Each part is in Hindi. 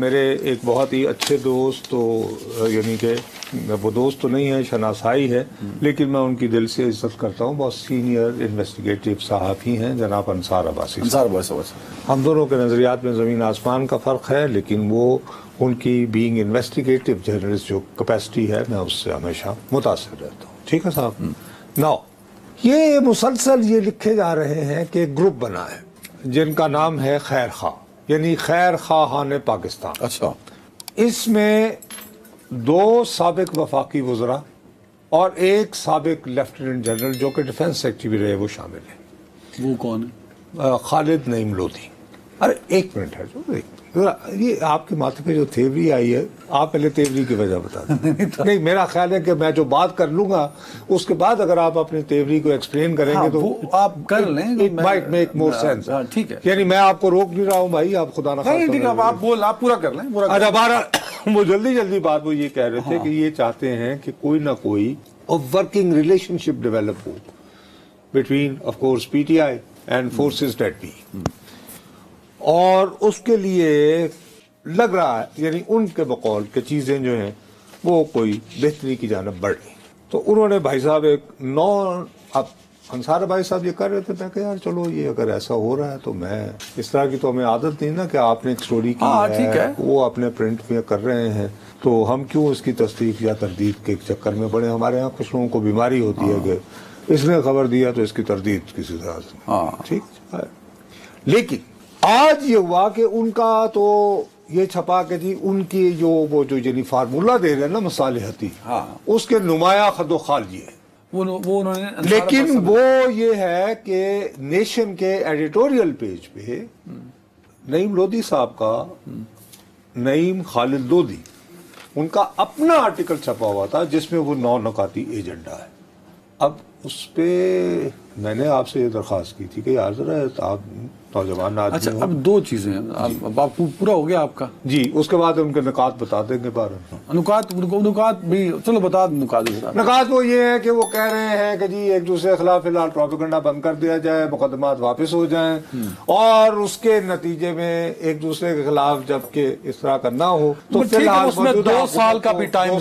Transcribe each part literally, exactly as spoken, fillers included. मेरे एक बहुत ही अच्छे दोस्त, तो यानी कि वो दोस्त तो नहीं है, शनासाई है, लेकिन मैं उनकी दिल से इज्जत करता हूँ। बहुत सीनियर इन्वेस्टिगेटिव सहाफ़ी हैं जनाब अंसार अब्बासी। अंसार अब्बासी हम दोनों के नज़रियात में ज़मीन आसमान का फ़र्क है, लेकिन वो उनकी बीइंग इन्वेस्टिगेटिव जर्नलिस्ट जो कैपेसिटी है, मैं उससे हमेशा मुतासर रहता हूँ। ठीक है साहब। नाउ ये मुसलसल ये लिखे जा रहे हैं कि ग्रुप बना है जिनका नाम है खैरख्वाह, यानी खैरख्वाह ने पाकिस्तान। अच्छा, इसमें दो साबिक वफाकी वज़रा और एक साबिक लेफ्टिनेंट जनरल जो कि डिफेंस सेक्रेटरी रहे वो शामिल है। वो कौन है? खालिद नईम लोधी। अरे एक मिनट है जो एक ये आपके माथे पे जो थेवरी आई है, आप पहले थेवरी की वजह बता दें। नहीं, नहीं, मेरा ख्याल है कि मैं जो बात कर लूँगा उसके बाद अगर आप अपनी थेवरी को एक्सप्लेन करेंगे। हाँ, तो वो आप कर लें, it might make more sense. ठीक है, यानी मैं आपको रोक नहीं रहा हूँ भाई, आप खुदा ना खाए। ठीक है, आप बोल, आप पूरा कर लें। अच्छा, हमारा वो जल्दी जल्दी बात, वो ये कह रहे थे कि ये चाहते हैं कि कोई ना कोई वर्किंग रिलेशनशिप डेवलप हो between of course PTI and forces that be, और उसके लिए लग रहा है, यानी उनके बकौल के चीज़ें जो हैं वो कोई बेहतरी की जानब बढ़ रही। तो उन्होंने भाई साहब एक नॉन, अब अंसार भाई साहब ये कर रहे थे, मैं कहा यार चलो ये अगर ऐसा हो रहा है तो मैं इस तरह की, तो हमें आदत नहीं ना कि आपने एक स्टोरी की आ, है, है वो अपने प्रिंट में कर रहे हैं, तो हम क्यों इसकी तस्दीक या तरदीद के चक्कर में पड़े। हमारे यहाँ कुछ लोगों को बीमारी होती है कि इसने खबर दिया तो इसकी तरदीद किसी तरह से। ठीक है, लेकिन आज ये हुआ कि उनका तो ये छपा के जी उनकी जो वो जो यानी फार्मूला दे रहे हैं ना मसालहती, हाँ, उसके नुमाया खदो खाल ये है वो, वो उन्होंने। लेकिन वो ये है कि नेशन के एडिटोरियल पेज पे नईम लोधी साहब का, नईम खालिद लोधी, उनका अपना आर्टिकल छपा हुआ था जिसमें वो नौ नकाती एजेंडा है। अब उस पर मैंने आपसे ये दरख्वास्त की थी कि यार जरा आप नौजवान आदमी। अच्छा, अब दो चीज़ें आप, आप पूरा हो गया आपका जी, उसके बाद उनके नुकात बता देंगे बारे में। नुकात नुकात भी चलो बता दें। नुकात नुकात वो ये है कि वो कह रहे हैं कि जी एक दूसरे के खिलाफ फिलहाल प्रोपेगेंडा बंद कर दिया जाए, मुकदमात वापस हो जाएं, और उसके नतीजे में एक दूसरे के खिलाफ जबकि इस तरह का ना हो तो फिलहाल उसमें दो साल का भी टाइम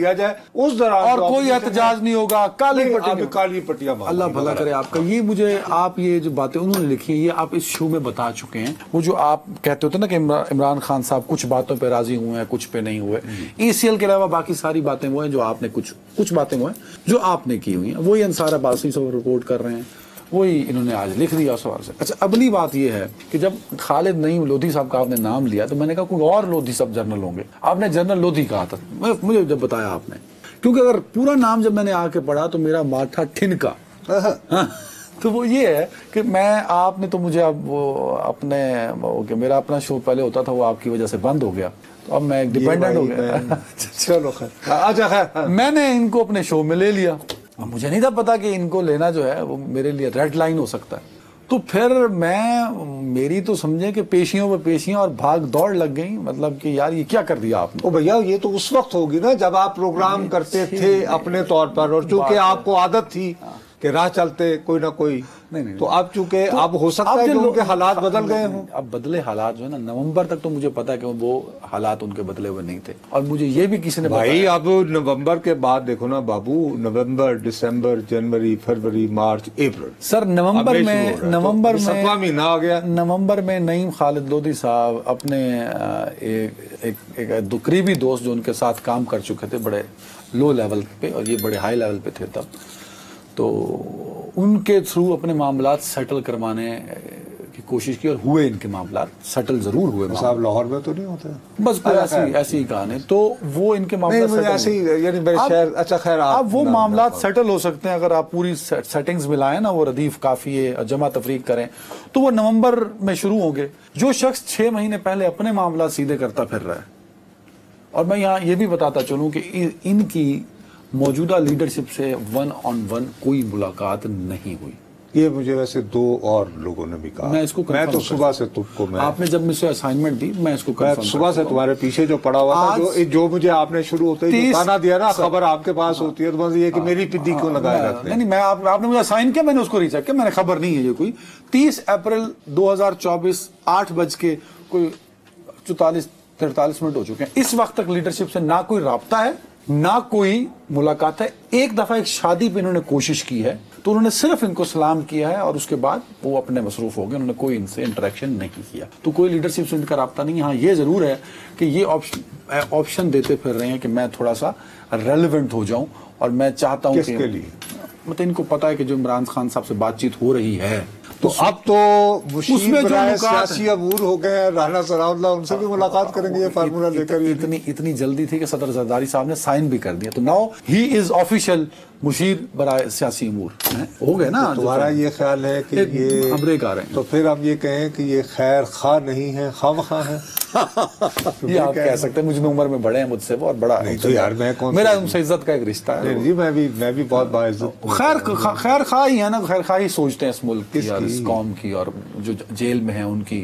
दिया जाए, उस दौरान और कोई एहतजाज नहीं होगा। काली काली पट्टियां अल्लाह भला करे आपका। ये मुझे आप ये जो बातें उन्होंने लिखी, ये आप शो में बता चुके हैं। वो जो आप कहते होते ना कि इमरान खान साहब कुछ बातों पे राजी हुए हैं, कुछ पे नहीं हुए, एसीएल के अलावा बाकी सारी बातें वो हैं जो आपने कुछ कुछ बातें वो हैं जो आपने की हुई हैं, वही अंसार अब्बासी सब रिपोर्ट कर रहे हैं, वही इन्होंने आज लिख दिया सवाल से। अच्छा, अगली बात ये है कि जब खालिद नईम लोधी साहब का आपने नाम लिया तो मैंने कहा कोई और लोधी सब जनरल होंगे, आपने जनरल लोधी कहा था मुझे जब बताया आपने, क्योंकि अगर पूरा नाम जब मैंने आके पढ़ा तो मेरा माथा ठिनका। तो वो ये है कि मैं आपने तो मुझे अब अपने वो कि मेरा अपना शो पहले होता था वो आपकी वजह से बंद हो गया, तो अब मैं एक डिपेंडेंट हो गया। चलो खैर, अच्छा खैर, मैंने इनको अपने शो में ले लिया, मुझे नहीं था पता कि इनको लेना जो है वो मेरे लिए रेड लाइन हो सकता है। तो फिर मैं मेरी तो समझे कि पेशियों पर पेशियाँ और भाग दौड़ लग गई, मतलब कि यार ये क्या कर दिया आपने। ओ भैया, ये तो उस वक्त होगी ना जब आप प्रोग्राम करते थे अपने तौर पर, और चूंकि आपको आदत थी कि राह चलते कोई ना कोई नहीं, नहीं, तो अब चूंकि तो अब हो सकता है कि उनके हालात बदल गए हों। अब बदले हालात जो है ना, नवंबर तक तो मुझे पता है कि वो हालात उनके बदले हुए नहीं थे, और मुझे ये भी किसी ने भाई अब नवंबर के बाद देखो ना बाबू, नवंबर, दिसंबर, जनवरी, फरवरी, मार्च, अप्रैल, सर नवंबर में नवंबर में ना आ गया नवंबर में नईम खालिद लोधी साहब अपने एक करीबी दोस्त जो उनके साथ काम कर चुके थे बड़े लो लेवल पे और ये बड़े हाई लेवल पे थे तब, तो उनके थ्रू अपने मामलात सेटल करवाने की कोशिश की और हुए, इनके मामलात सेटल जरूर हुए। साहब लाहौर में तो नहीं होते, बस ऐसी ऐसी ही कहानी, तो वो इनके मामला। अच्छा खैर, अब वो मामलात सेटल हो सकते हैं अगर आप पूरी सेटिंग्स मिलाएं ना, वो रदीफ काफिए जमा तफरीक करें तो वो नवंबर में शुरू होंगे। जो शख्स छः महीने पहले अपने मामला सीधे करता फिर रहा है, और मैं यहाँ ये भी बताता चलूँ कि इनकी मौजूदा लीडरशिप से वन ऑन वन कोई मुलाकात नहीं हुई। ये मुझे वैसे दो और लोगों ने भी कहा, मैं इसको मैं तो सुबह से तुमको मैं आपने जब मुझसे असाइनमेंट दी मैं इसको मैं सुबह से तुम्हारे पीछे जो पड़ा हुआ था, जो, जो मुझे आपने शुरू होते ही बताना दिया ना, खबर आपके पास होती है तो बस ये कि मेरी पिद्दी क्यों लगाया रखते हैं। नहीं मैं आप, आपने मुझे असाइन किया, मैंने उसको रीचेक किया, मैंने खबर नहीं है ये कोई। तीस अप्रैल दो हजार चौबीस आठ बज के कोई चौतालीस तिरतालीस मिनट हो चुके हैं। इस वक्त तक लीडरशिप से ना कोई राब्ता है ना कोई मुलाकात है। एक दफा एक शादी पे इन्होंने कोशिश की है तो उन्होंने सिर्फ इनको सलाम किया है और उसके बाद वो अपने मसरूफ हो गए, उन्होंने कोई इनसे इंटरेक्शन नहीं किया। तो कोई लीडरशिप से इनका रब्ता नहीं। हाँ ये जरूर है कि ये ऑप्शन ऑप्शन देते फिर रहे हैं कि मैं थोड़ा सा रेलिवेंट हो जाऊं और मैं चाहता हूँ किसके लिए, मतलब इनको पता है कि जो इमरान खान साहब से बातचीत हो रही है तो अब तो उसमें जो सियासी अबूर हो गए हैं, राणा सरार उल्लाह उनसे भी मुलाकात करेंगे ये फार्मूला लेकर। इतनी इतनी जल्दी थी कि सदर जरदारी साहब ने साइन भी कर दिया तो नाउ ही इज ऑफिशियल मुशीर बराए सियासी अमूर हो गए ना। तुम्हारा ये ख्याल है कि ये खबरें आ रहे हैं तो फिर हम ये कहें कि ये खैर खा नहीं है, खम खा है। ये आप कह सकते हैं, मुझ में उम्र में बड़े हैं मुझसे और बड़ा नहीं तो यार मैं कौन, मेरा उनसे इज्जत का एक रिश्ता है। जी मैं भी मैं भी बहुत बाइज्जत खैर खैर खा ही है ना, खैर खा ही सोचते हैं इस मुल्क की, इस कौम की और जो जेल में है उनकी।